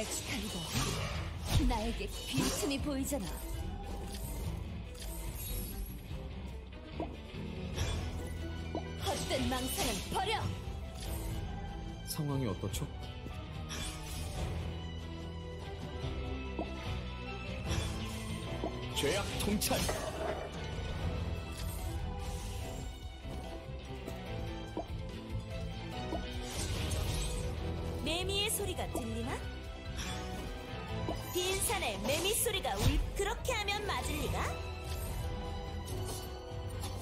엑스칼리버, 나에게 빈틈이 보이잖아. 헛된 망상은 버려! 상황이 어떻죠? 죄악 통찰! 매미의 소리가 들리나? 빈산에 매미 소리가 그렇게 하면 맞을리가?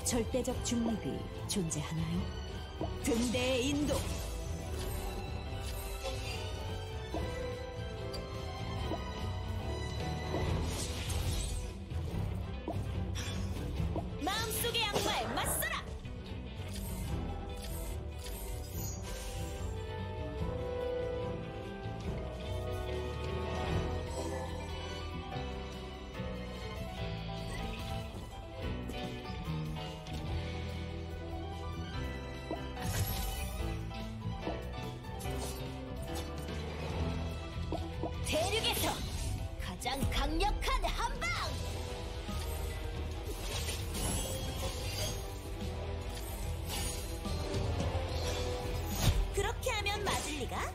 절대적 중립이 존재하나요? 등대의 인도! 마음속의 악마에 맞서라! 대륙에서 가장 강력한 한방! 그렇게 하면 맞을리가?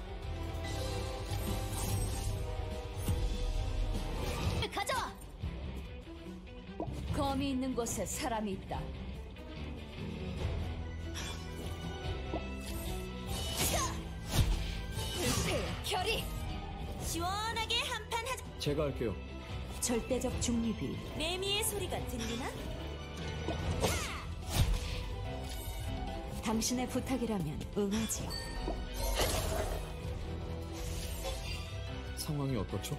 가져와! 검이 있는 곳에 사람이 있다. 불패의 결의! 시원하게 한판 하자. 제가 할게요. 절대적 중립이. 매미의 소리가 들리나? 하! 당신의 부탁이라면 응하지요. 상황이 어떻죠?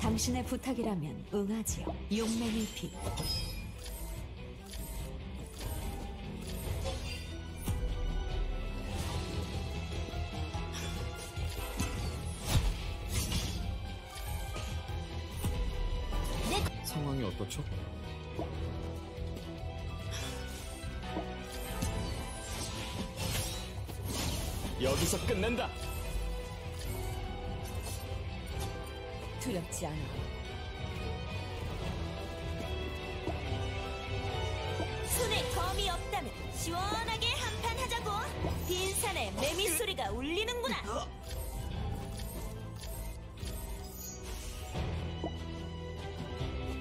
당신의 부탁이라면 응하지요. 용맹의 빛. 상황이 어떻죠? 여기서 끝낸다. 두렵지 않아. 손에 검이 없다면 시원하게 한판 하자고. 빈산에 매미 소리가 울리는구나.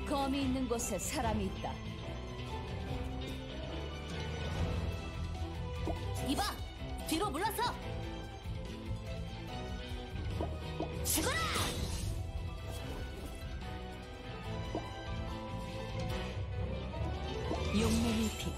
검이 있는 곳에 사람이 있다. 이봐, 뒤로 물러서. 죽어라! 용맹의 빛.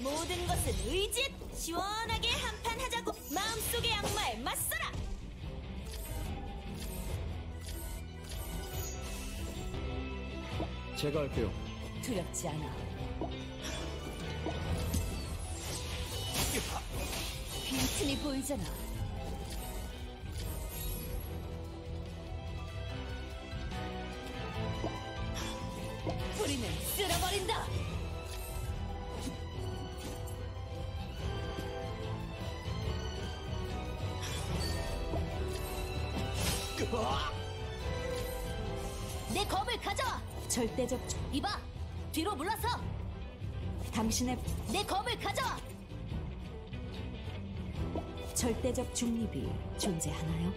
모든 것은 의지. 시원하게 한판 하자고. 마음속의 악마에 맞서라. 제가 할게요. 두렵지 않아. 빈틈이 보이잖아. 뿌리는 쓸어버린다. 내 검을 가져와. 절대적. 이봐, 뒤로 물러서. 당신의. 내 검을 가져와. 절대적 중립이 존재하나요?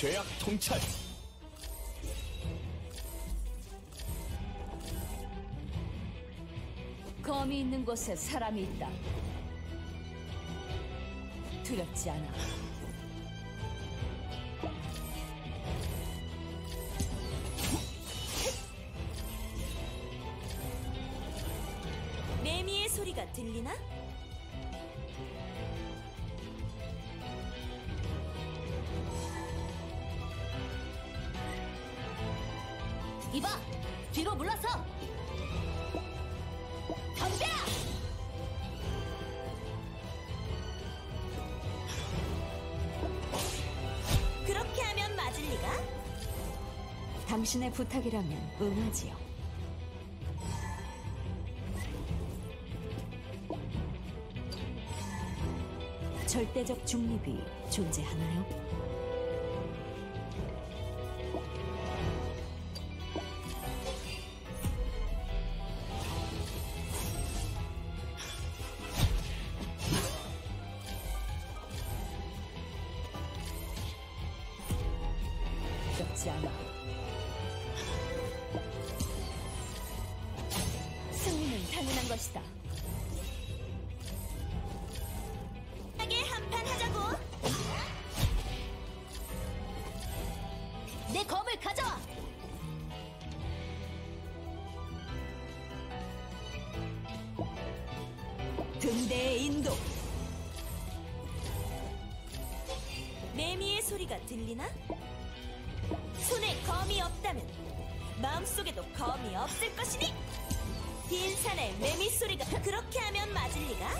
죄악 통찰. 검이 있는 곳에 사람이 있다. 두렵지 않아. 매미의 소리가 들리나? 이봐! 뒤로 물러서! 덤벼! 그렇게 하면 맞을 리가? 당신의 부탁이라면 응하지요. 절대적 중립이 존재하나요? 승리는 당연한 것이다. 하게 한판 하자고. 내 검을 가져와. 등대의 인도. 매미의 소리가 들리나? 손에 검이 없다면 마음속에도 검이 없을 것이니! 빈산의 매미소리가 그렇게 하면 맞을 리가?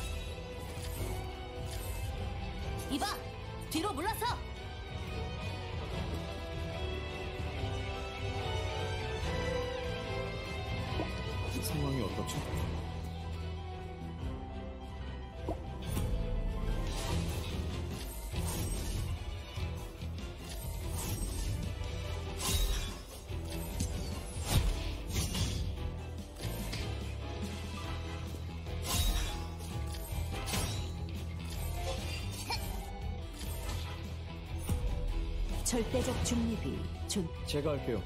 이봐! 뒤로 물러서! 상황이 어떻죠? 절대적 중립이 제가 할게요.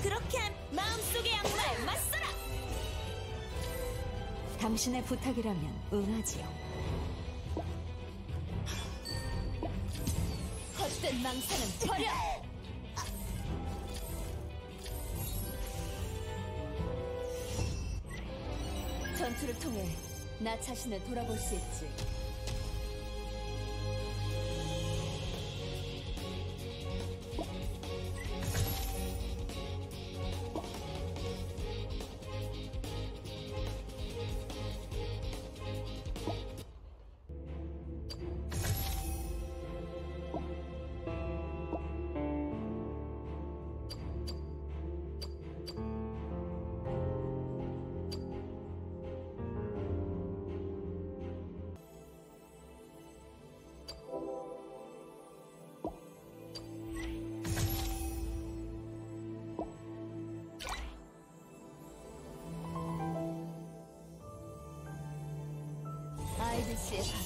그렇게 마음속의 양말 맞서라. 당신의 부탁이라면 응하지요. 헛된 망상은 버려! 전투를 통해 나 자신을 돌아볼 수 있지. 아이드스의 바람.